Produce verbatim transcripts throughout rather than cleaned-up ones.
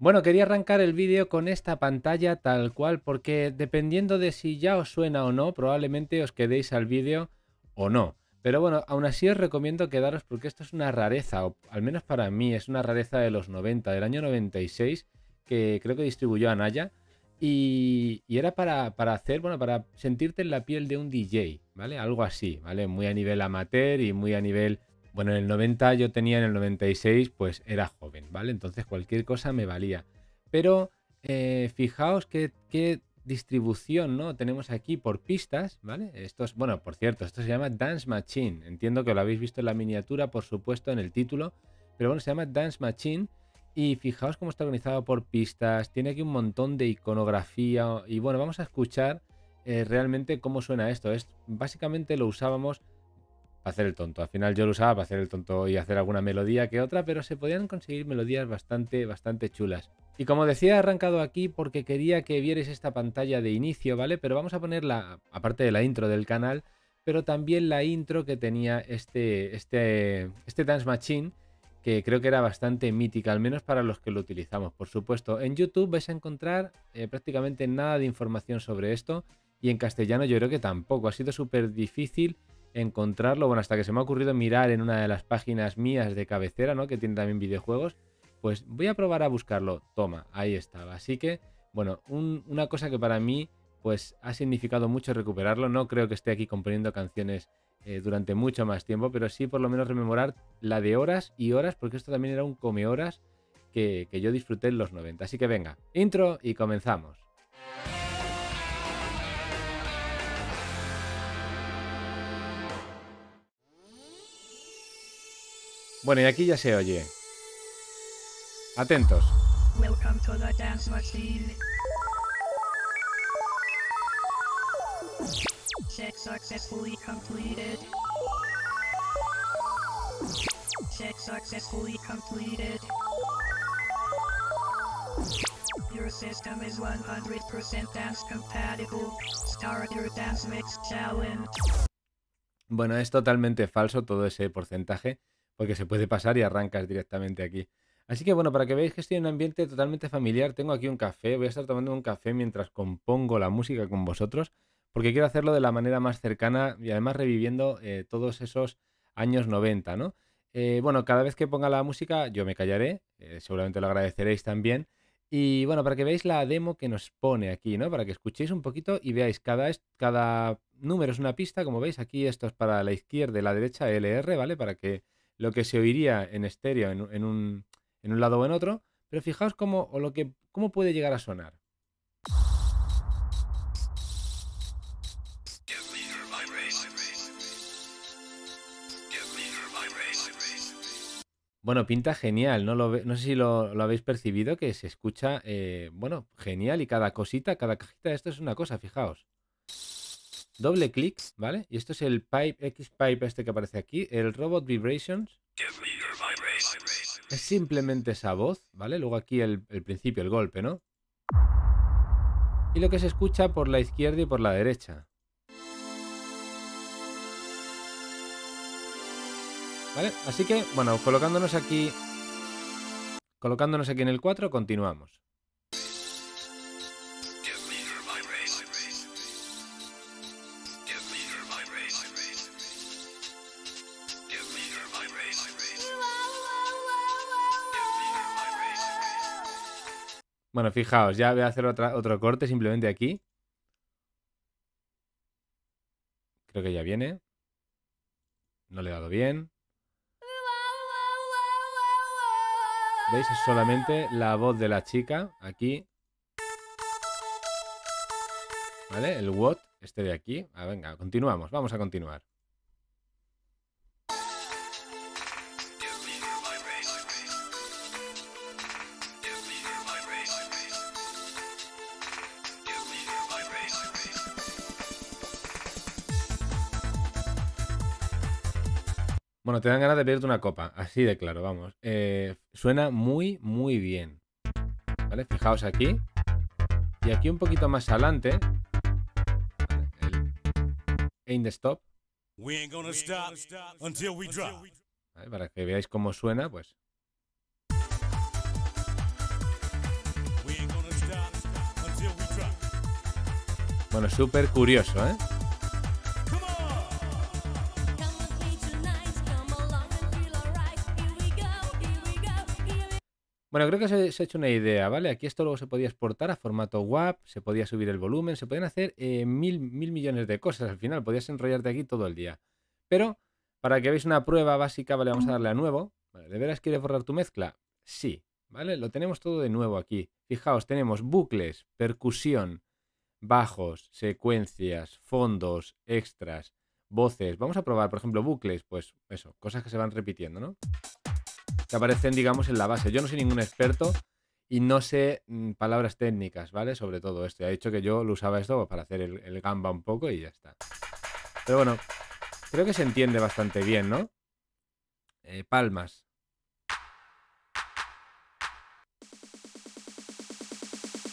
Bueno, quería arrancar el vídeo con esta pantalla tal cual, porque dependiendo de si ya os suena o no, probablemente os quedéis al vídeo o no. Pero bueno, aún así os recomiendo quedaros porque esto es una rareza, o al menos para mí es una rareza de los noventa, del año noventa y seis, que creo que distribuyó Anaya. Y, y era para, para hacer, bueno, para sentirte en la piel de un D J, ¿vale? Algo así, ¿vale? Muy a nivel amateur y muy a nivel... Bueno, en el noventa yo tenía, en el noventa y seis, pues era joven, ¿vale? Entonces cualquier cosa me valía. Pero eh, fijaos qué, qué distribución, ¿no? Tenemos aquí por pistas, ¿vale? Esto es, bueno, por cierto, esto se llama Dance Machine. Entiendo que lo habéis visto en la miniatura, por supuesto, en el título. Pero bueno, se llama Dance Machine. Y fijaos cómo está organizado por pistas. Tiene aquí un montón de iconografía. Y bueno, vamos a escuchar eh, realmente cómo suena esto. Es, básicamente lo usábamos... hacer el tonto. Al final yo lo usaba para hacer el tonto y hacer alguna melodía que otra, pero se podían conseguir melodías bastante, bastante chulas. Y como decía, he arrancado aquí porque quería que vierais esta pantalla de inicio, ¿vale? Pero vamos a ponerla, aparte de la intro del canal, pero también la intro que tenía este, este, este Dance Machine, que creo que era bastante mítica, al menos para los que lo utilizamos, por supuesto. En YouTube vais a encontrar eh, prácticamente nada de información sobre esto, y en castellano yo creo que tampoco. Ha sido súper difícil encontrarlo, bueno, hasta que se me ha ocurrido mirar en una de las páginas mías de cabecera, ¿no? Que tiene también videojuegos, pues voy a probar a buscarlo. Toma, ahí estaba. Así que, bueno, un, una cosa que para mí, pues ha significado mucho recuperarlo. No creo que esté aquí componiendo canciones eh, durante mucho más tiempo, pero sí por lo menos rememorar la de horas y horas, porque esto también era un come horas que, que yo disfruté en los noventa. Así que venga, intro y comenzamos. Bueno, y aquí ya se oye. Atentos. Welcome to the dance machine. Check successfully completed. Check successfully completed. Your system is one hundred percent dance compatible. Start your dance mix challenge. Bueno, es totalmente falso todo ese porcentaje, porque se puede pasar y arrancas directamente aquí. Así que bueno, para que veáis que estoy en un ambiente totalmente familiar, tengo aquí un café, voy a estar tomando un café mientras compongo la música con vosotros, porque quiero hacerlo de la manera más cercana y además reviviendo eh, todos esos años noventa, ¿no? Eh, bueno, cada vez que ponga la música yo me callaré, eh, seguramente lo agradeceréis también, y bueno, para que veáis la demo que nos pone aquí, ¿no? Para que escuchéis un poquito y veáis, cada, cada número es una pista, como veis aquí, esto es para la izquierda y la derecha, L R, ¿vale? Para que lo que se oiría en estéreo en, en, un, en un lado o en otro, pero fijaos cómo, o lo que, cómo puede llegar a sonar. Bueno, pinta genial, no, lo, no sé si lo, lo habéis percibido, que se escucha, eh, bueno, genial, y cada cosita, cada cajita, esto es una cosa, fijaos. Doble clic, ¿vale? Y esto es el pipe, X-Pipe este que aparece aquí, el Robot Vibrations. Es simplemente esa voz, ¿vale? Luego aquí el, el principio, el golpe, ¿no? Y lo que se escucha por la izquierda y por la derecha. ¿Vale? Así que, bueno, colocándonos aquí, colocándonos aquí en el cuatro, continuamos. Bueno, fijaos, ya voy a hacer otra, otro corte simplemente aquí. Creo que ya viene. No le he dado bien. ¿Veis? Es solamente la voz de la chica aquí. ¿Vale? El what, este de aquí. Ah, venga, continuamos. Vamos a continuar. Bueno, te dan ganas de pedirte una copa, así de claro, vamos. Eh, suena muy, muy bien. ¿Vale? Fijaos aquí. Y aquí un poquito más adelante. El Ain't Stop. ¿Vale? Para que veáis cómo suena, pues. Bueno, súper curioso, ¿eh? Bueno, creo que se, se ha hecho una idea, ¿vale? Aquí esto luego se podía exportar a formato W A P, se podía subir el volumen, se podían hacer eh, mil, mil millones de cosas al final, podías enrollarte aquí todo el día. Pero, para que veáis una prueba básica, ¿vale? Vamos a darle a nuevo. Vale, ¿de veras quieres borrar tu mezcla? Sí, ¿vale? Lo tenemos todo de nuevo aquí. Fijaos, tenemos bucles, percusión, bajos, secuencias, fondos, extras, voces. Vamos a probar, por ejemplo, bucles, pues eso, cosas que se van repitiendo, ¿no? Que aparecen, digamos, en la base. Yo no soy ningún experto y no sé mm, palabras técnicas, ¿vale? Sobre todo esto. Ya he dicho que yo lo usaba esto para hacer el, el gamba un poco y ya está. Pero bueno, creo que se entiende bastante bien, ¿no? Eh, palmas.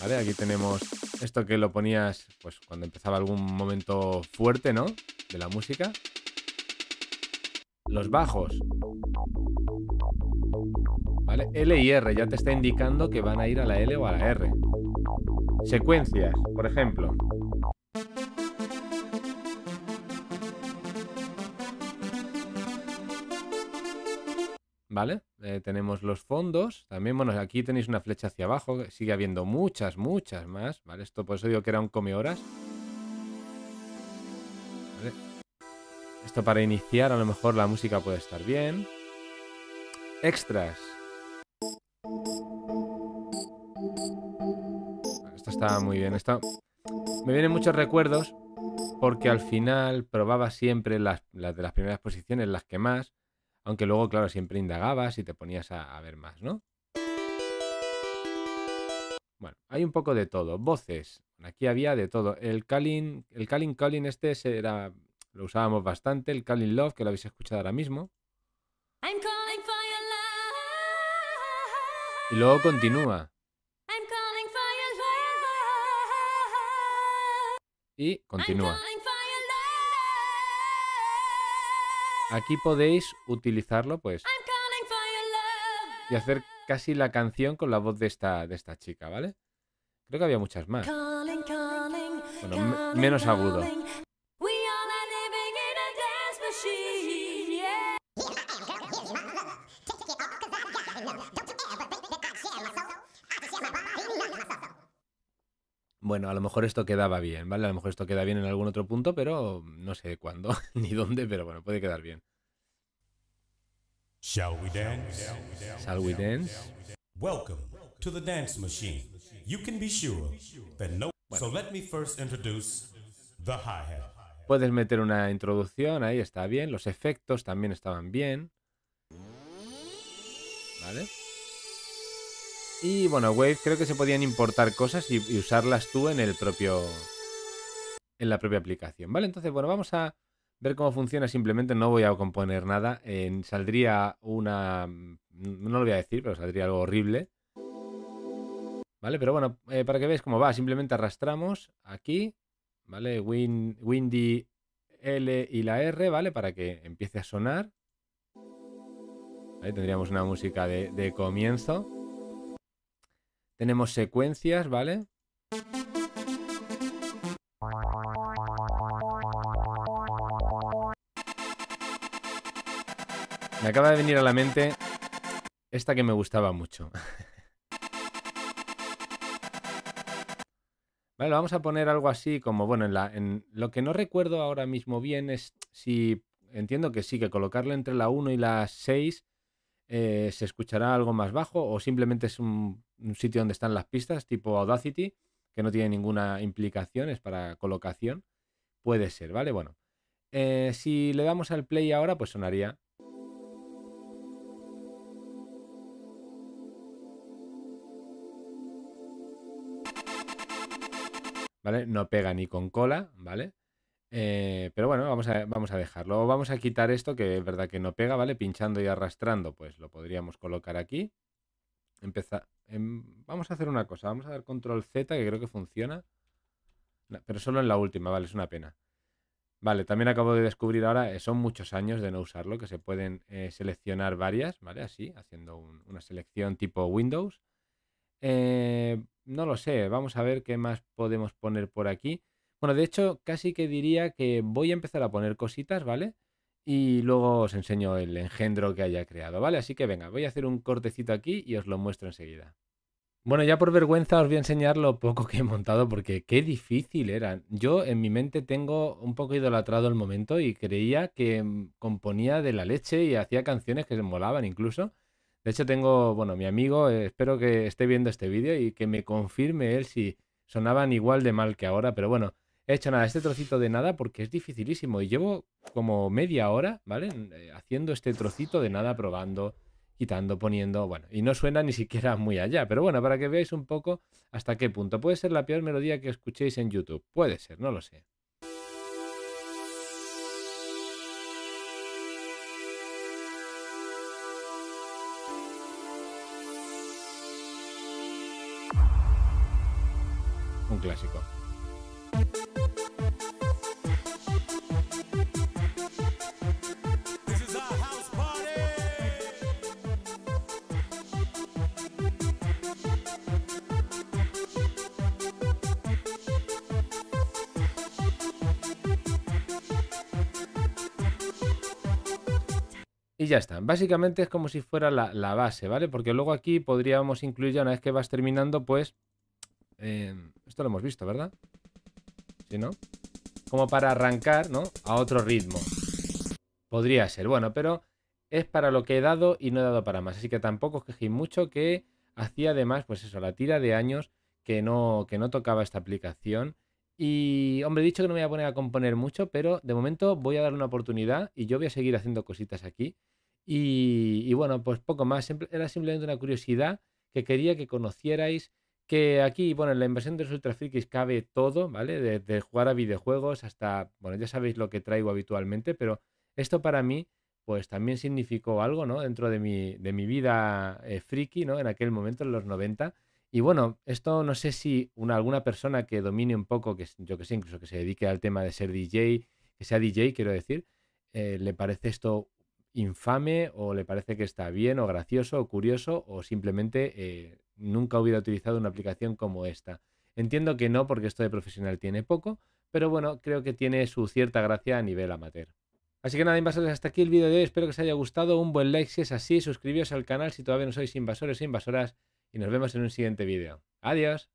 Vale, aquí tenemos esto que lo ponías pues cuando empezaba algún momento fuerte, ¿no? De la música. Los bajos. ¿Vale? L y R, ya te está indicando que van a ir a la L o a la R. Secuencias, por ejemplo. ¿Vale? Eh, tenemos los fondos. También, bueno, aquí tenéis una flecha hacia abajo. Sigue habiendo muchas, muchas más. ¿Vale? Esto por eso digo que era un comehoras. ¿Vale? Esto para iniciar, a lo mejor la música puede estar bien. Extras. Esto está muy bien. Esto... Me vienen muchos recuerdos porque al final probaba siempre las, las de las primeras posiciones, las que más. Aunque luego, claro, siempre indagabas y te ponías a, a ver más, ¿no? Bueno, hay un poco de todo. Voces. Aquí había de todo. El calling, el calling, calling este era, lo usábamos bastante. El calling love, que lo habéis escuchado ahora mismo. Y luego continúa. Y continúa. Aquí podéis utilizarlo, pues, y hacer casi la canción con la voz de esta, de esta chica, ¿vale? Creo que había muchas más. Bueno, me menos agudo. Bueno, a lo mejor esto quedaba bien, ¿vale? A lo mejor esto queda bien en algún otro punto, pero no sé cuándo ni dónde, pero bueno, puede quedar bien. Shall we dance? Shall we dance? Welcome to the dance machine. You can be sure that no... So let me first introduce the hi-hat. Puedes meter una introducción, ahí está bien. Los efectos también estaban bien. ¿Vale? Y bueno, Wave, creo que se podían importar cosas y, y usarlas tú en el propio en la propia aplicación, ¿vale? Entonces, bueno, vamos a ver cómo funciona. Simplemente no voy a componer nada. Eh, saldría una... No lo voy a decir, pero saldría algo horrible. ¿Vale? Pero bueno, eh, para que veáis cómo va, simplemente arrastramos aquí, ¿vale? Win, windy L y la R, ¿vale? Para que empiece a sonar. ¿Vale? Tendríamos una música de, de comienzo. Tenemos secuencias, ¿vale? Me acaba de venir a la mente esta que me gustaba mucho. Vale, vamos a poner algo así como, bueno, en, la, en lo que no recuerdo ahora mismo bien es si, entiendo que sí, que colocarlo entre la uno y la seis eh, se escuchará algo más bajo o simplemente es un... un sitio donde están las pistas, tipo Audacity, que no tiene ninguna implicación, es para colocación. Puede ser, ¿vale? Bueno, eh, si le damos al play ahora, pues sonaría. ¿Vale? No pega ni con cola, ¿vale? Eh, pero bueno, vamos a, vamos a dejarlo. Vamos a quitar esto, que es verdad que no pega, ¿vale? Pinchando y arrastrando, pues lo podríamos colocar aquí. Empezar. Vamos a hacer una cosa, vamos a dar control Z, que creo que funciona, pero solo en la última, vale, es una pena. Vale, también acabo de descubrir ahora, eh, son muchos años de no usarlo, que se pueden eh, seleccionar varias, ¿vale? Así, haciendo un, una selección tipo Windows. Eh, no lo sé, vamos a ver qué más podemos poner por aquí. Bueno, de hecho, casi que diría que voy a empezar a poner cositas, ¿vale? Y luego os enseño el engendro que haya creado, ¿vale? Así que venga, voy a hacer un cortecito aquí y os lo muestro enseguida. Bueno, ya por vergüenza os voy a enseñar lo poco que he montado, porque qué difícil era. Yo en mi mente tengo un poco idolatrado el momento y creía que componía de la leche y hacía canciones que se molaban incluso. De hecho tengo, bueno, mi amigo, eh, espero que esté viendo este vídeo y que me confirme él si sonaban igual de mal que ahora, pero bueno, he hecho nada, este trocito de nada porque es dificilísimo y llevo como media hora, ¿vale? Haciendo este trocito de nada, probando, quitando, poniendo, bueno, y no suena ni siquiera muy allá, pero bueno, para que veáis un poco hasta qué punto. Puede ser la peor melodía que escuchéis en YouTube, puede ser, no lo sé. Un clásico. Y ya está. Básicamente es como si fuera la, la base, ¿vale? Porque luego aquí podríamos incluir ya, una vez que vas terminando, pues... Eh, esto lo hemos visto, ¿verdad? ¿Sí, no? Como para arrancar, ¿no? A otro ritmo. Podría ser, bueno, pero es para lo que he dado y no he dado para más. Así que tampoco os quejéis mucho, que hacía además, pues eso, la tira de años que no, que no tocaba esta aplicación. Y, hombre, he dicho que no me voy a poner a componer mucho, pero de momento voy a darle una oportunidad y yo voy a seguir haciendo cositas aquí. Y, y bueno, pues poco más. Era simplemente una curiosidad que quería que conocierais. Que aquí, bueno, en la invasión de los ultrafrikis cabe todo, ¿vale? Desde jugar a videojuegos hasta, bueno, ya sabéis lo que traigo habitualmente, pero esto para mí, pues también significó algo, ¿no? Dentro de mi, de mi vida eh, friki, ¿no? En aquel momento, en los noventa. Y bueno, esto no sé si una, alguna persona que domine un poco, que yo que sé, incluso que se dedique al tema de ser D J, que sea D J, quiero decir, eh, le parece esto infame o le parece que está bien o gracioso o curioso o simplemente... Eh, nunca hubiera utilizado una aplicación como esta. Entiendo que no, porque esto de profesional tiene poco, pero bueno, creo que tiene su cierta gracia a nivel amateur. Así que nada, invasores, hasta aquí el vídeo de hoy. Espero que os haya gustado. Un buen like si es así. Suscribíos al canal si todavía no sois invasores e invasoras. Y nos vemos en un siguiente vídeo. Adiós.